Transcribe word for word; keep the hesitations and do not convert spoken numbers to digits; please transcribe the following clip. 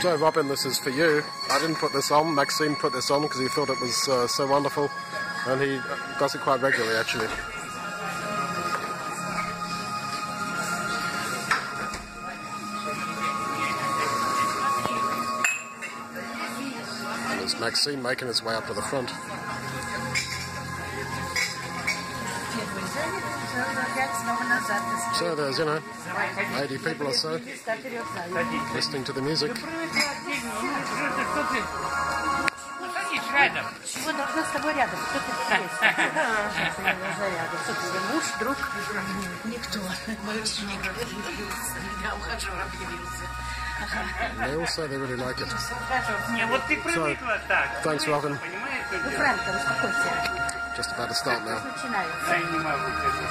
Joe Robin, this is for you. I didn't put this on, Maxine put this on because he thought it was uh, so wonderful, and he does it quite regularly actually. And there's Maxine making his way up to the front. So there's, you know, eighty people or so listening to the music. They also, they really like it. So, thanks, Robin. Just about to start now.